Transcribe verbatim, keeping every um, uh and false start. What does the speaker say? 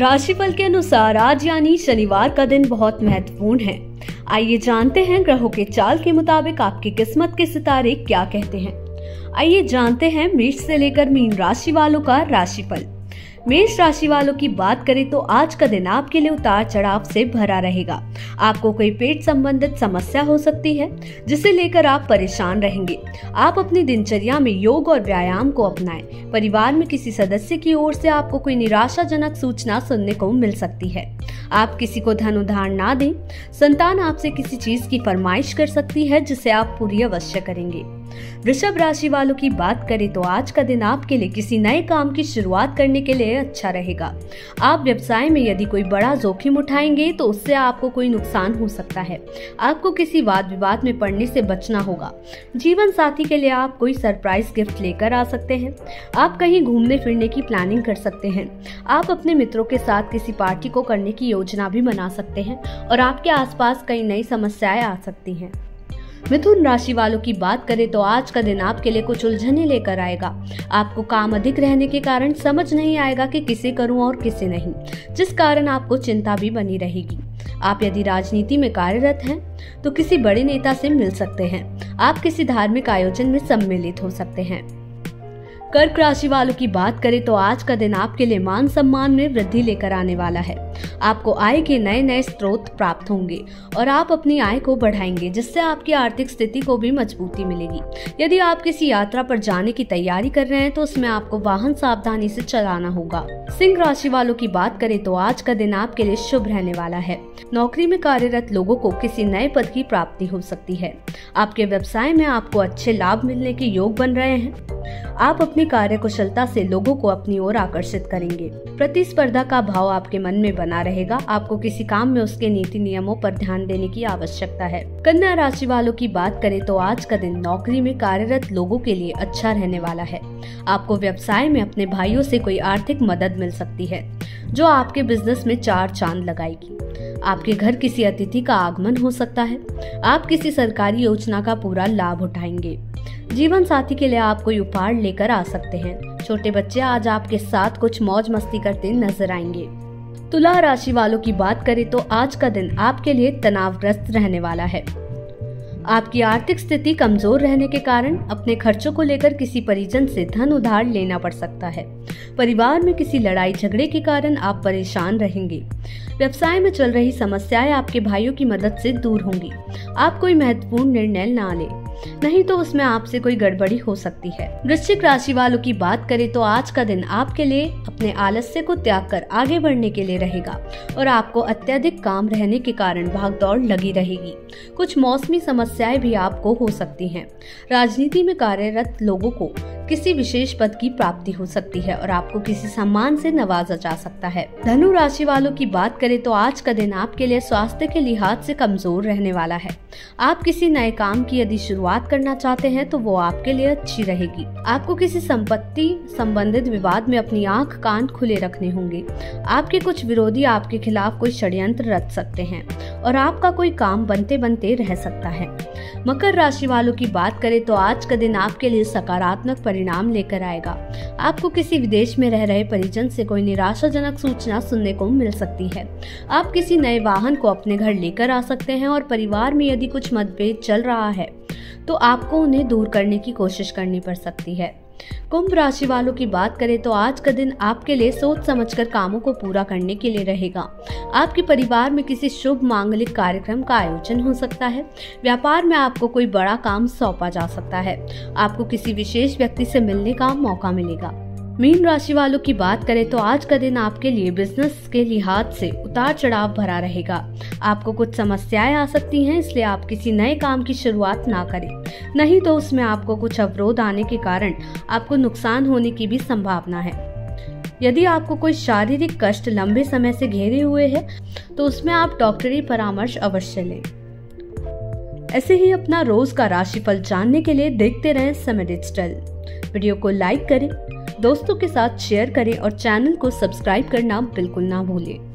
राशिफल के अनुसार आज यानी शनिवार का दिन बहुत महत्वपूर्ण है। आइए जानते हैं ग्रहों के चाल के मुताबिक आपकी किस्मत के सितारे क्या कहते हैं। आइए जानते हैं मेष से लेकर मीन राशि वालों का राशिफल। मेष राशि वालों की बात करें तो आज का दिन आपके लिए उतार चढ़ाव से भरा रहेगा। आपको कोई पेट संबंधित समस्या हो सकती है जिसे लेकर आप परेशान रहेंगे। आप अपनी दिनचर्या में योग और व्यायाम को अपनाएं। परिवार में किसी सदस्य की ओर से आपको कोई निराशाजनक सूचना सुनने को मिल सकती है। आप किसी को धन उधार ना दें। संतान आपसे किसी चीज की फरमाइश कर सकती है जिसे आप पूरी अवश्य करेंगे। वृषभ राशि वालों की बात करें तो आज का दिन आपके लिए किसी नए काम की शुरुआत करने के लिए अच्छा रहेगा। आप व्यवसाय में यदि कोई बड़ा जोखिम उठाएंगे तो उससे आपको कोई नुकसान हो सकता है। आपको किसी वाद विवाद में पड़ने से बचना होगा। जीवन साथी के लिए आप कोई सरप्राइज गिफ्ट लेकर आ सकते हैं। आप कहीं घूमने फिरने की प्लानिंग कर सकते हैं। आप अपने मित्रों के साथ किसी पार्टी को करने की योजना भी बना सकते हैं और आपके आसपास कई नई समस्याएं आ सकती हैं। मिथुन राशि वालों की बात करें तो आज का दिन आपके लिए कुछ उलझने लेकर आएगा। आपको काम अधिक रहने के कारण समझ नहीं आएगा कि किसे करूं और किसे नहीं, जिस कारण आपको चिंता भी बनी रहेगी। आप यदि राजनीति में कार्यरत हैं तो किसी बड़े नेता से मिल सकते हैं। आप किसी धार्मिक आयोजन में सम्मिलित हो सकते हैं। कर्क राशि वालों की बात करें तो आज का दिन आपके लिए मान सम्मान में वृद्धि लेकर आने वाला है। आपको आय के नए नए स्रोत प्राप्त होंगे और आप अपनी आय को बढ़ाएंगे, जिससे आपकी आर्थिक स्थिति को भी मजबूती मिलेगी। यदि आप किसी यात्रा पर जाने की तैयारी कर रहे हैं तो उसमें आपको वाहन सावधानी से चलाना होगा। सिंह राशि वालों की बात करें तो आज का दिन आपके लिए शुभ रहने वाला है। नौकरी में कार्यरत लोगों को किसी नए पद की प्राप्ति हो सकती है। आपके व्यवसाय में आपको अच्छे लाभ मिलने के योग बन रहे हैं। आप अपनी कार्यकुशलता से लोगों को अपनी ओर आकर्षित करेंगे। प्रतिस्पर्धा का भाव आपके मन में बना रहेगा। आपको किसी काम में उसके नीति नियमों पर ध्यान देने की आवश्यकता है। कन्या राशि वालों की बात करें तो आज का दिन नौकरी में कार्यरत लोगों के लिए अच्छा रहने वाला है। आपको व्यवसाय में अपने भाइयों से कोई आर्थिक मदद मिल सकती है जो आपके बिजनेस में चार चांद लगाएगी। आपके घर किसी अतिथि का आगमन हो सकता है। आप किसी सरकारी योजना का पूरा लाभ उठाएंगे। जीवन साथी के लिए आप कोई उपहार लेकर आ सकते हैं। छोटे बच्चे आज आपके साथ कुछ मौज मस्ती करते नजर आएंगे। तुला राशि वालों की बात करें तो आज का दिन आपके लिए तनावग्रस्त रहने वाला है। आपकी आर्थिक स्थिति कमजोर रहने के कारण अपने खर्चों को लेकर किसी परिजन से धन उधार लेना पड़ सकता है। परिवार में किसी लड़ाई झगड़े के कारण आप परेशान रहेंगे। व्यवसाय में चल रही समस्याएं आपके भाइयों की मदद से दूर होंगी। आप कोई महत्वपूर्ण निर्णय ना लें, नहीं तो उसमें आपसे कोई गड़बड़ी हो सकती है। वृश्चिक राशि वालों की बात करें तो आज का दिन आपके लिए अपने आलस्य को त्याग कर आगे बढ़ने के लिए रहेगा और आपको अत्यधिक काम रहने के कारण भागदौड़ लगी रहेगी। कुछ मौसमी समस्याएं भी आपको हो सकती हैं। राजनीति में कार्यरत लोगों को किसी विशेष पद की प्राप्ति हो सकती है और आपको किसी सम्मान से नवाजा जा सकता है। धनु राशि वालों की बात करें तो आज का दिन आपके लिए स्वास्थ्य के लिहाज से कमजोर रहने वाला है। आप किसी नए काम की यदि शुरुआत करना चाहते हैं तो वो आपके लिए अच्छी रहेगी। आपको किसी संपत्ति संबंधित विवाद में अपनी आँख कान खुले रखने होंगे। आपके कुछ विरोधी आपके खिलाफ कोई षड्यंत्र रच सकते हैं और आपका कोई काम बनते बनते रह सकता है। मकर राशि वालों की बात करें तो आज का दिन आपके लिए सकारात्मक परिणाम लेकर आएगा। आपको किसी विदेश में रह रहे परिजन से कोई निराशाजनक सूचना सुनने को मिल सकती है। आप किसी नए वाहन को अपने घर लेकर आ सकते हैं और परिवार में यदि कुछ मतभेद चल रहा है तो आपको उन्हें दूर करने की कोशिश करनी पड़ सकती है। कुंभ राशि वालों की बात करें तो आज का दिन आपके लिए सोच समझकर कामों को पूरा करने के लिए रहेगा। आपके परिवार में किसी शुभ मांगलिक कार्यक्रम का आयोजन हो सकता है। व्यापार में आपको कोई बड़ा काम सौंपा जा सकता है। आपको किसी विशेष व्यक्ति से मिलने का मौका मिलेगा। मीन राशि वालों की बात करें तो आज का दिन आपके लिए बिजनेस के लिहाज से उतार चढ़ाव भरा रहेगा। आपको कुछ समस्याएं आ सकती हैं, इसलिए आप किसी नए काम की शुरुआत ना करें, नहीं तो उसमें आपको कुछ अवरोध आने के कारण आपको नुकसान होने की भी संभावना है। यदि आपको कोई शारीरिक कष्ट लंबे समय से घेरे हुए है तो उसमें आप डॉक्टरी परामर्श अवश्य लें। ऐसे ही अपना रोज का राशिफल जानने के लिए देखते रहें समय डिजिटल। वीडियो को लाइक करें, दोस्तों के साथ शेयर करें और चैनल को सब्सक्राइब करना बिल्कुल ना भूलें।